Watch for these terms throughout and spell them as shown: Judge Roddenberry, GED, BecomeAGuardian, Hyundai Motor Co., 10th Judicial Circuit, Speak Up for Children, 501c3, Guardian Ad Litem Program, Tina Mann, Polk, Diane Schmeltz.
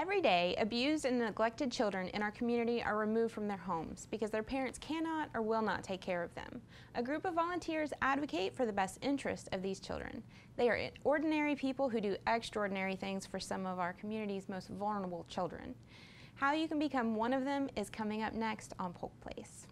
Every day, abused and neglected children in our community are removed from their homes because their parents cannot or will not take care of them. A group of volunteers advocate for the best interest of these children. They are ordinary people who do extraordinary things for some of our community's most vulnerable children. How you can become one of them is coming up next on Polk Place.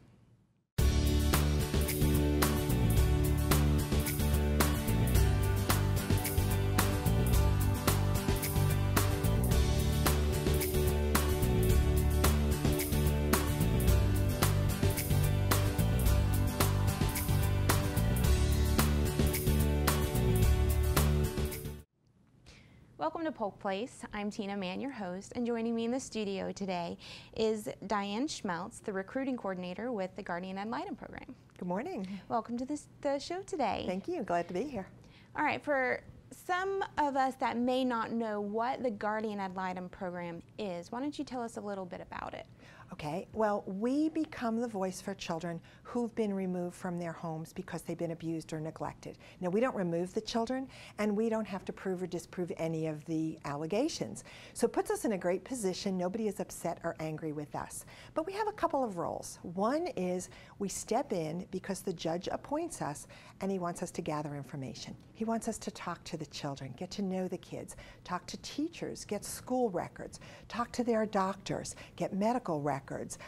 Welcome to Polk Place. I'm Tina Mann, your host, and joining me in the studio today is Diane Schmeltz, the recruiting coordinator with the Guardian Ad Litem Program. Good morning. Welcome to the show today. Thank you. Glad to be here. All right. For some of us that may not know what the Guardian Ad Litem Program is, why don't you tell us a little bit about it? Okay. Well, we become the voice for children who've been removed from their homes because they've been abused or neglected. Now, we don't remove the children, and we don't have to prove or disprove any of the allegations. So it puts us in a great position. Nobody is upset or angry with us. But we have a couple of roles. One is we step in because the judge appoints us, and he wants us to gather information. He wants us to talk to the children, get to know the kids, talk to teachers, get school records, talk to their doctors, get medical records.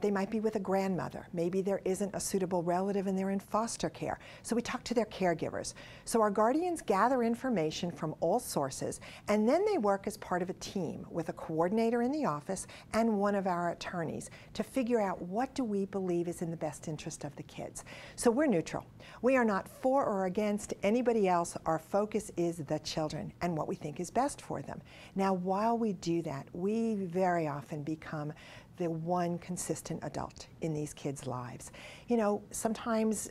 They might be with a grandmother. Maybe there isn't a suitable relative and they're in foster care. So we talk to their caregivers. So our guardians gather information from all sources, and then they work as part of a team with a coordinator in the office and one of our attorneys to figure out what do we believe is in the best interest of the kids. So we're neutral. We are not for or against anybody else. Our focus is the children and what we think is best for them. Now, while we do that, we very often become the one consistent adult in these kids' lives. You know, sometimes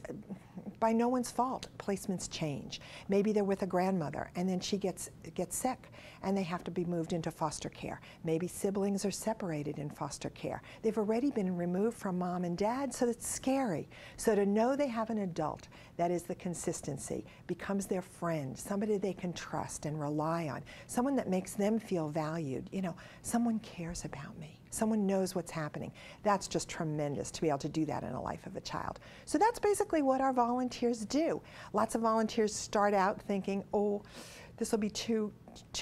by no one's fault, placements change. Maybe they're with a grandmother and then she gets sick and they have to be moved into foster care. Maybe siblings are separated in foster care. They've already been removed from mom and dad, so that's scary. So to know they have an adult that is the consistency, becomes their friend, somebody they can trust and rely on, someone that makes them feel valued. You know, someone cares about me. Someone knows what's happening. That's just tremendous to be able to do that in the life of a child. So that's basically what our volunteers do. Lots of volunteers start out thinking, oh, this will be too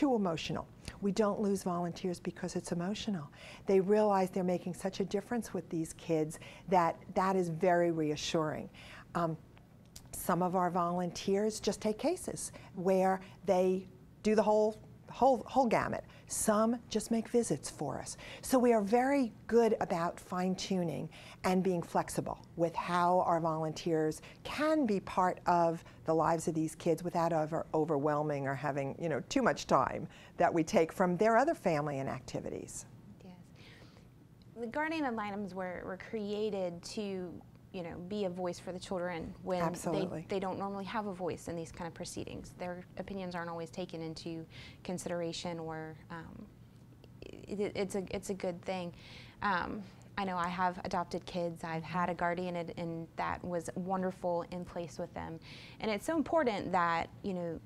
emotional. We don't lose volunteers because it's emotional. They realize they're making such a difference with these kids that that is very reassuring. Some of our volunteers just take cases where they do the whole gamut. Some just make visits for us. So we are very good about fine-tuning and being flexible with how our volunteers can be part of the lives of these kids without overwhelming or having, you know, too much time that we take from their other family and activities. Yes. The Guardian Ad Litem were created to, you know, be a voice for the children when they don't normally have a voice in these kind of proceedings. Their opinions aren't always taken into consideration, or it's a good thing. I know I have adopted kids. I've had a guardian, and that was wonderful in place with them. And it's so important that, you know,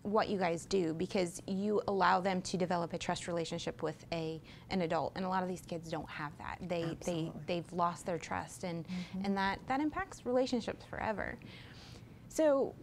what you guys do, because you allow them to develop a trust relationship with an adult, and a lot of these kids don't have that. They've lost their trust, and and that impacts relationships forever. So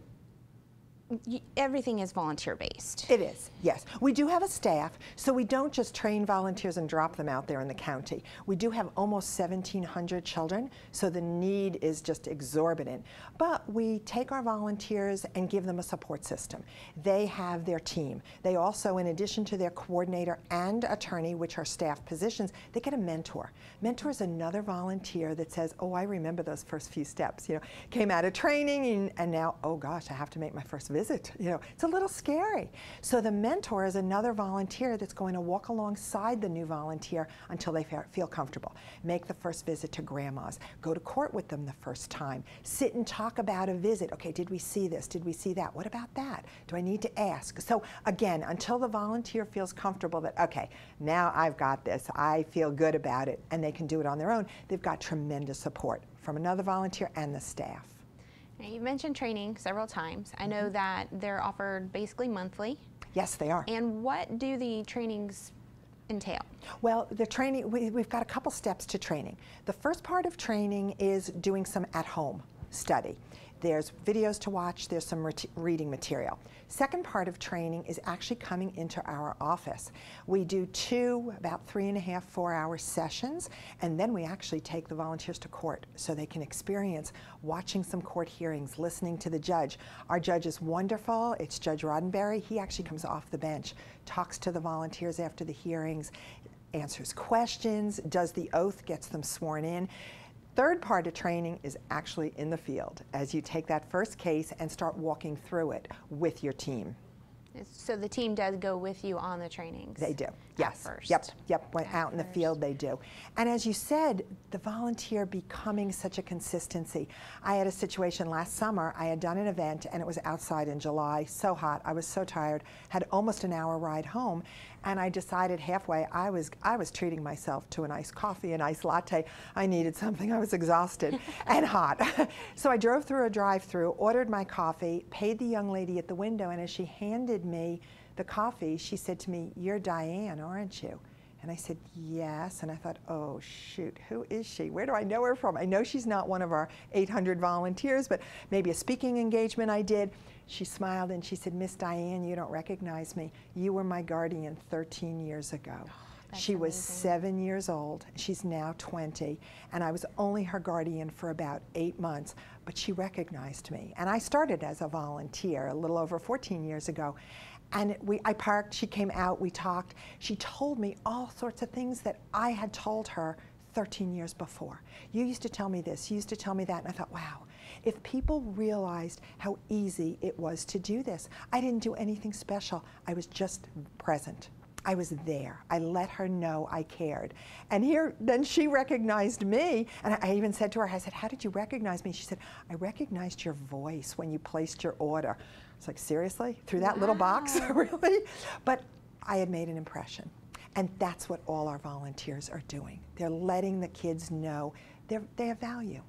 everything is volunteer-based. It is, yes. We do have a staff, so we don't just train volunteers and drop them out there in the county. We do have almost 1,700 children, so the need is just exorbitant. But we take our volunteers and give them a support system. They have their team. They also, in addition to their coordinator and attorney, which are staff positions, they get a mentor. Mentor is another volunteer that says, oh, I remember those first few steps. You know, came out of training, and now, oh gosh, I have to make my first visit. You know, it's a little scary. So the mentor is another volunteer that's going to walk alongside the new volunteer until they feel comfortable. Make the first visit to grandma's. Go to court with them the first time. Sit and talk about a visit. Okay, did we see this? Did we see that? What about that? Do I need to ask? So again, until the volunteer feels comfortable that, okay, now I've got this. I feel good about it. And they can do it on their own. They've got tremendous support from another volunteer and the staff. You mentioned training several times. I know that they're offered basically monthly. Yes, they are. And what do the trainings entail? Well, the training, we've got a couple steps to training. The first part of training is doing some at-home study. There's videos to watch, there's some reading material. Second part of training is actually coming into our office. We do about 3.5–4 hour sessions, and then we actually take the volunteers to court so they can experience watching some court hearings, listening to the judge. Our judge is wonderful. It's Judge Roddenberry. He actually comes off the bench, talks to the volunteers after the hearings, answers questions, does the oath, gets them sworn in. Third part of training is actually in the field, as you take that first case and start walking through it with your team. So the team does go with you on the trainings? They do, yes. At first. Yep, when out in the field they do. And as you said, the volunteer becoming such a consistency. I had a situation last summer. I had done an event and it was outside in July, so hot, I was so tired, had almost an hour ride home, and I decided halfway I was treating myself to an iced coffee, an iced latte. I needed something, I was exhausted and hot. So I drove through a drive-through, ordered my coffee, paid the young lady at the window, and as she handed me the coffee, she said to me, "You're Diane, aren't you?" And I said, "Yes." And I thought, oh shoot, who is she? Where do I know her from? I know she's not one of our 800 volunteers, but maybe a speaking engagement I did. She smiled and she said, "Miss Diane, you don't recognize me. You were my guardian 13 years ago." She was amazing. 7 years old. She's now 20. And I was only her guardian for about 8 months, but she recognized me. And I started as a volunteer a little over 14 years ago. And I parked, she came out, we talked. She told me all sorts of things that I had told her 13 years before. "You used to tell me this, you used to tell me that." And I thought, wow, if people realized how easy it was to do this, I didn't do anything special. I was just present. I was there. I let her know I cared. And here, then she recognized me. And I even said to her, I said, "How did you recognize me?" She said, "I recognized your voice when you placed your order." It's like, seriously? Through that little box? Really? But I had made an impression. And that's what all our volunteers are doing. They're letting the kids know they have value.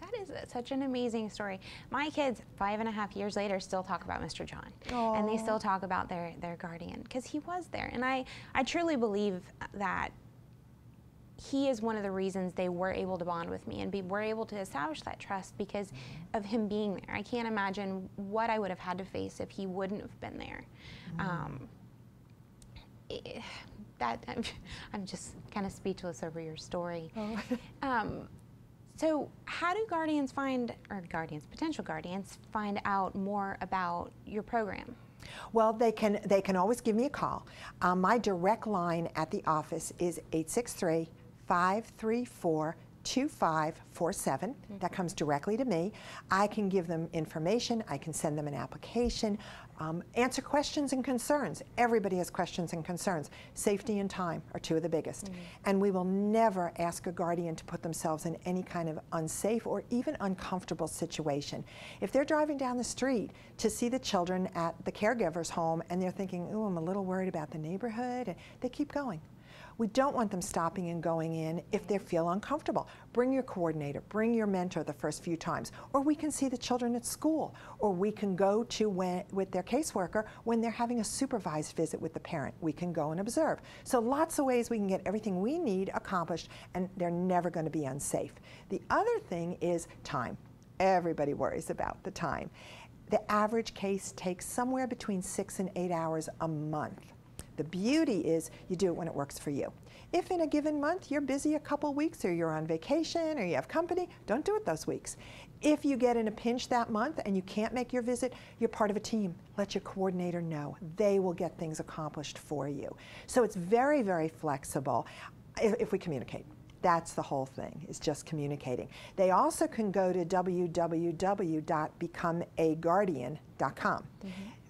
That is such an amazing story. My kids, 5.5 years later, still talk about Mr. John. Aww. And they still talk about their guardian, because he was there. And I truly believe that he is one of the reasons they were able to bond with me and were able to establish that trust, because of him being there. I can't imagine what I would have had to face if he wouldn't have been there. I'm just kind of speechless over your story. Oh. So how do guardians find, or potential guardians, find out more about your program? Well, they can always give me a call. My direct line at the office is 863-534-2547. That comes directly to me. I can give them information, I can send them an application, answer questions and concerns. Everybody has questions and concerns. Safety and time are two of the biggest. And we will never ask a guardian to put themselves in any kind of unsafe or even uncomfortable situation. If they're driving down the street to see the children at the caregiver's home and they're thinking, "Oh, I'm a little worried about the neighborhood," and they keep going. We don't want them stopping and going in if they feel uncomfortable. Bring your coordinator, bring your mentor the first few times, or we can see the children at school, or we can go to with their caseworker when they're having a supervised visit with the parent. We can go and observe. So lots of ways we can get everything we need accomplished, and they're never going to be unsafe. The other thing is time. Everybody worries about the time. The average case takes somewhere between 6 and 8 hours a month. The beauty is you do it when it works for you. If in a given month you're busy a couple weeks, or you're on vacation, or you have company, don't do it those weeks. If you get in a pinch that month and you can't make your visit, you're part of a team. Let your coordinator know. They will get things accomplished for you. So it's very, very flexible if we communicate. That's the whole thing, is just communicating. They also can go to www.becomeaguardian.com.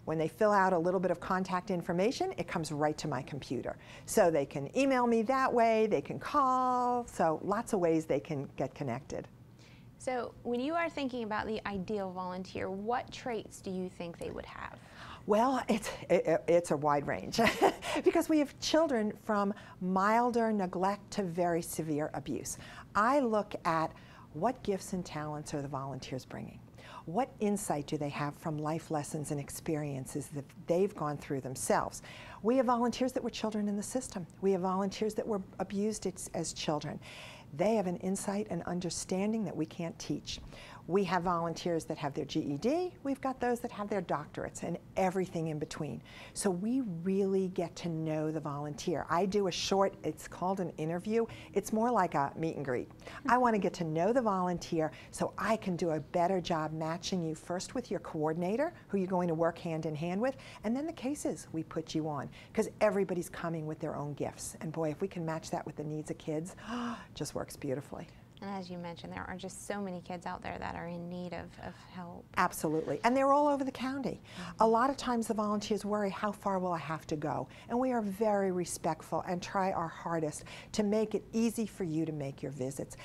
When they fill out a little bit of contact information, it comes right to my computer. So they can email me that way, they can call, so lots of ways they can get connected. So when you are thinking about the ideal volunteer, what traits do you think they would have? Well, it's a wide range because we have children from milder neglect to very severe abuse. I look at what gifts and talents are the volunteers bringing. what insight do they have from life lessons and experiences that they've gone through themselves? We have volunteers that were children in the system. We have volunteers that were abused as children. They have an insight and understanding that we can't teach. We have volunteers that have their GED. We've got those that have their doctorates and everything in between. So we really get to know the volunteer. I do a short, it's called an interview. It's more like a meet and greet. I want to get to know the volunteer so I can do a better job matching you first with your coordinator, who you're going to work hand in hand with, and then the cases we put you on, because everybody's coming with their own gifts. And boy, if we can match that with the needs of kids, just works beautifully. And as you mentioned, there are just so many kids out there that are in need of help. Absolutely. And they're all over the county. A lot of times the volunteers worry, how far will I have to go? And we are very respectful and try our hardest to make it easy for you to make your visits.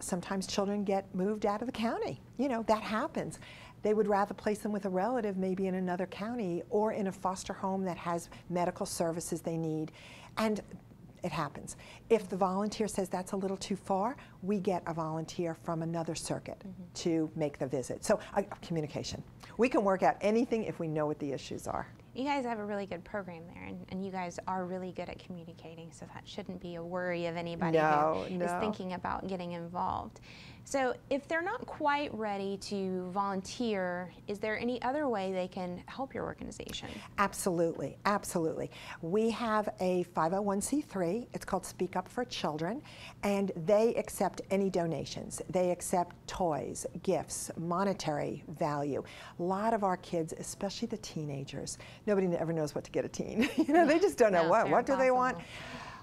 Sometimes children get moved out of the county. You know, that happens. They would rather place them with a relative, maybe in another county or in a foster home that has medical services they need. And it happens. If the volunteer says that's a little too far, we get a volunteer from another circuit to make the visit. So communication. We can work out anything if we know what the issues are. You guys have a really good program there, and you guys are really good at communicating, so that shouldn't be a worry of anybody who is thinking about getting involved. So if they're not quite ready to volunteer, is there any other way they can help your organization? Absolutely, absolutely. We have a 501c3, it's called Speak Up for Children, and they accept any donations. They accept toys, gifts, monetary value. A lot of our kids, especially the teenagers, nobody ever knows what to get a teen. You know, they just don't know what do they want.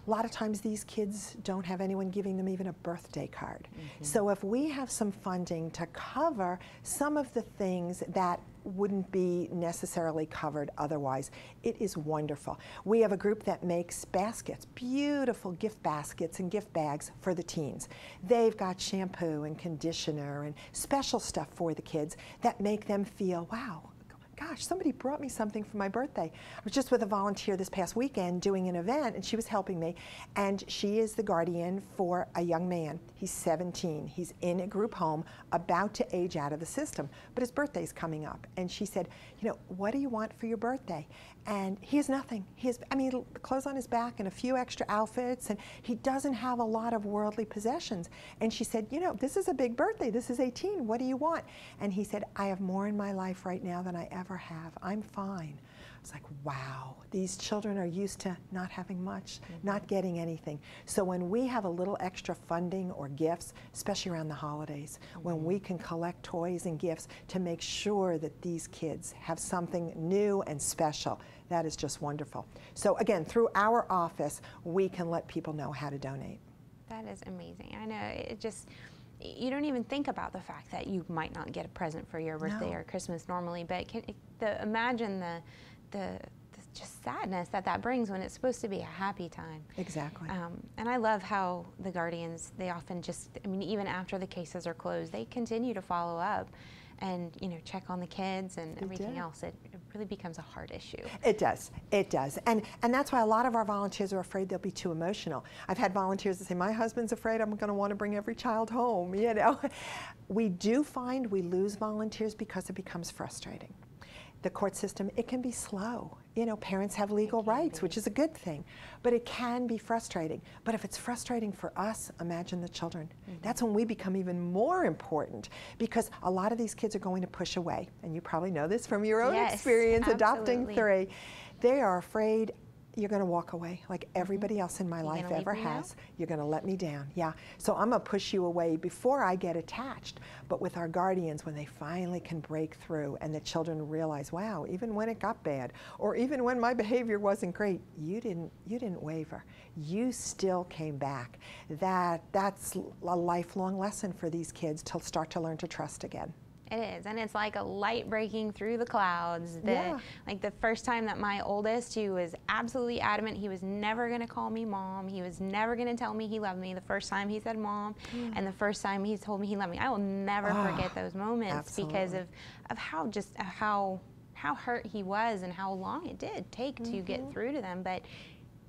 A lot of times these kids don't have anyone giving them even a birthday card. So if we have some funding to cover some of the things that wouldn't be necessarily covered otherwise, it is wonderful. We have a group that makes baskets, beautiful gift baskets and gift bags for the teens. They've got shampoo and conditioner and special stuff for the kids that make them feel, wow, gosh, somebody brought me something for my birthday. I was just with a volunteer this past weekend doing an event, and she was helping me, and she is the guardian for a young man. He's 17. He's in a group home, about to age out of the system, but his birthday's coming up. And she said, you know, what do you want for your birthday? And he has nothing. He has, I mean, clothes on his back and a few extra outfits, and he doesn't have a lot of worldly possessions. And she said, you know, this is a big birthday. This is 18. What do you want? And he said, I have more in my life right now than I ever have. I'm fine. It's like, wow, these children are used to not having much, not getting anything. So when we have a little extra funding or gifts, especially around the holidays, when we can collect toys and gifts to make sure that these kids have something new and special, that is just wonderful. So again, through our office, we can let people know how to donate. That is amazing. I know, it just, you don't even think about the fact that you might not get a present for your birthday or Christmas normally, but imagine the just sadness that brings when it's supposed to be a happy time. Exactly. And I love how the guardians, they often just, I mean, even after the cases are closed, they continue to follow up and, you know, check on the kids and everything else. It really becomes a hard issue. It does. It does. And that's why a lot of our volunteers are afraid they'll be too emotional. I've had volunteers that say, my husband's afraid I'm going to want to bring every child home, you know. We do find we lose volunteers because it becomes frustrating. The court system, it can be slow. You know, parents have legal rights, which is a good thing, but it can be frustrating. But if it's frustrating for us, imagine the children. That's when we become even more important, because a lot of these kids are going to push away. And you probably know this from your own experience adopting three. They are afraid you're going to walk away like everybody else in my life ever has. You're going to let me down. Yeah. So I'm going to push you away before I get attached. But with our guardians, when they finally can break through and the children realize, wow, even when it got bad, or even when my behavior wasn't great, you didn't waver. You still came back. That's a lifelong lesson for these kids to start to learn to trust again. It is, and it's like a light breaking through the clouds. Like the first time that my oldest, who was absolutely adamant, he was never going to call me mom, he was never going to tell me he loved me. The first time he said mom, and the first time he told me he loved me, I will never forget those moments because of how just how hurt he was and how long it did take to get through to them. But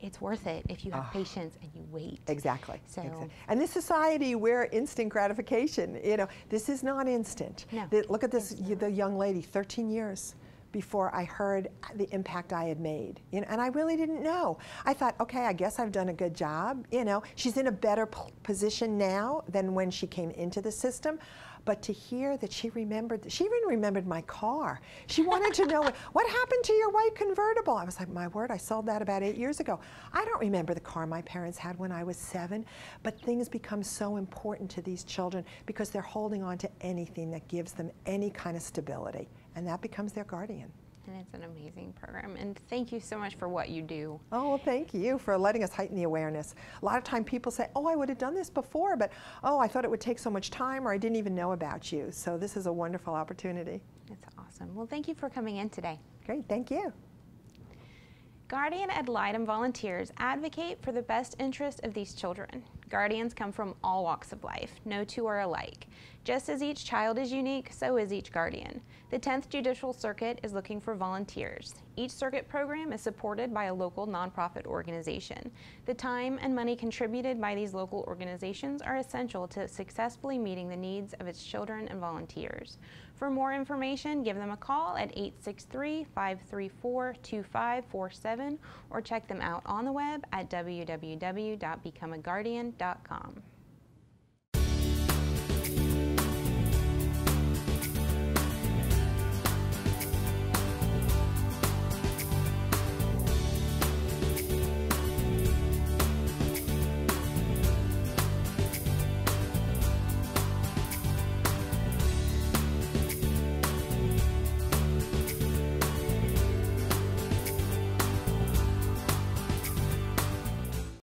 it's worth it if you have patience and you wait. Exactly. So, and this society where instant gratification, you know, this is not instant. No, look at this, the young lady, 13 years before I heard the impact I had made. You know, and I really didn't know. I thought, okay, I guess I've done a good job. You know, she's in a better position now than when she came into the system. But to hear that she remembered, she even remembered my car. She wanted to know, what happened to your white convertible? I was like, my word, I sold that about 8 years ago. I don't remember the car my parents had when I was 7, but things become so important to these children because they're holding on to anything that gives them any kind of stability, and that becomes their guardian. And it's an amazing program, and thank you so much for what you do. Oh, well, thank you for letting us heighten the awareness. A lot of time people say, oh, I would have done this before, but oh, I thought it would take so much time, or I didn't even know about you. So this is a wonderful opportunity. That's awesome. Well, thank you for coming in today. Great, thank you. Guardian Ad Litem volunteers advocate for the best interest of these children. Guardians come from all walks of life. No two are alike. Just as each child is unique, so is each guardian. The 10th Judicial Circuit is looking for volunteers. Each circuit program is supported by a local nonprofit organization. The time and money contributed by these local organizations are essential to successfully meeting the needs of its children and volunteers. For more information, give them a call at 863-534-2547 or check them out on the web at www.becomeaguardian.com.